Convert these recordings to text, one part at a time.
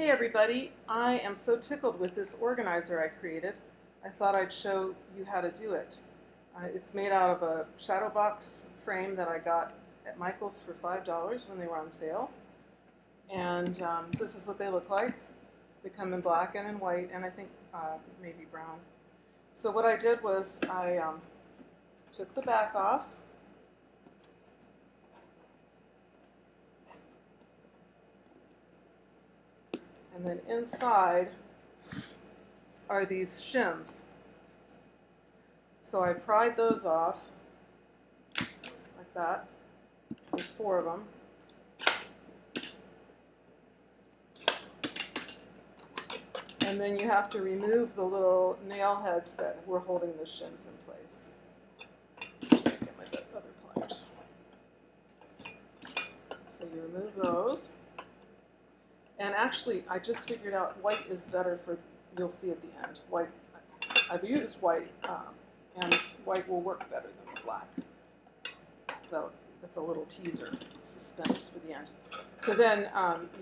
Hey everybody, I am so tickled with this organizer I created. I thought I'd show you how to do it. It's made out of a Shadow Box frame that I got at Michael's for $5 when they were on sale. And this is what they look like. They come in black and in white and I think maybe brown. So what I did was I took the back off. And then inside are these shims. So I pried those off like that. There's four of them. And then you have to remove the little nail heads that were holding the shims in place. Get my other pliers. So you remove those. And actually, I just figured out white is better for, you'll see at the end. White, I've used white, and white will work better than black. So that's a little teaser, suspense for the end. So then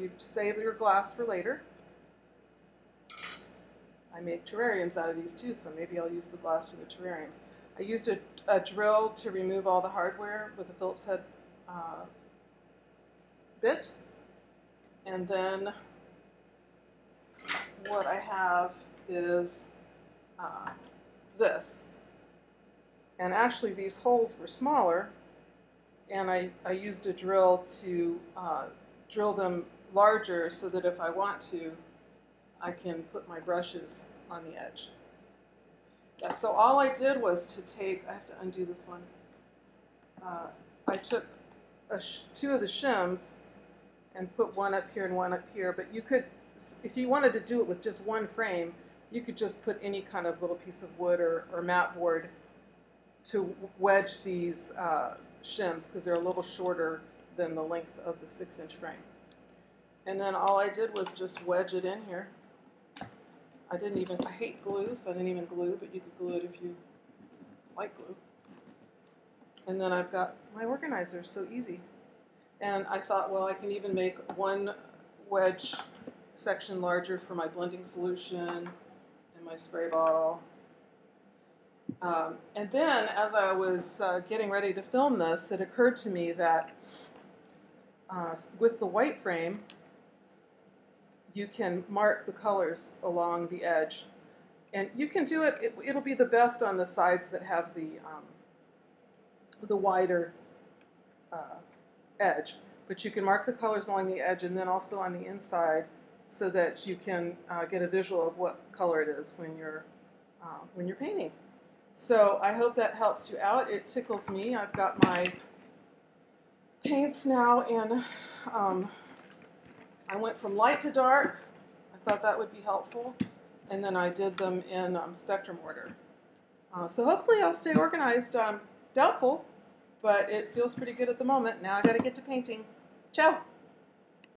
you save your glass for later. I make terrariums out of these too, so maybe I'll use the glass for the terrariums. I used a drill to remove all the hardware with a Phillips head bit. And then what I have is this. And actually these holes were smaller, and I used a drill to drill them larger so that if I want to, I can put my brushes on the edge. Yeah, so all I did was to take, I have to undo this one, I took two of the shims and put one up here and one up here, but you could, if you wanted to do it with just one frame, you could just put any kind of little piece of wood or mat board to wedge these shims, because they're a little shorter than the length of the 6-inch frame. And then all I did was just wedge it in here. I didn't even, I hate glue, so I didn't even glue, but you could glue it if you like glue. And then I've got my organizer, so easy. And I thought, well, I can even make one wedge section larger for my blending solution and my spray bottle. And then, as I was getting ready to film this, it occurred to me that with the white frame, you can mark the colors along the edge. And you can do it, it'll be the best on the sides that have the wider edge, but you can mark the colors along the edge and then also on the inside so that you can get a visual of what color it is when you're painting. So I hope that helps you out. It tickles me. I've got my paints now, and I went from light to dark. I thought that would be helpful, and then I did them in spectrum order. So hopefully I'll stay organized. Doubtful. But it feels pretty good at the moment. Now I gotta get to painting. Ciao!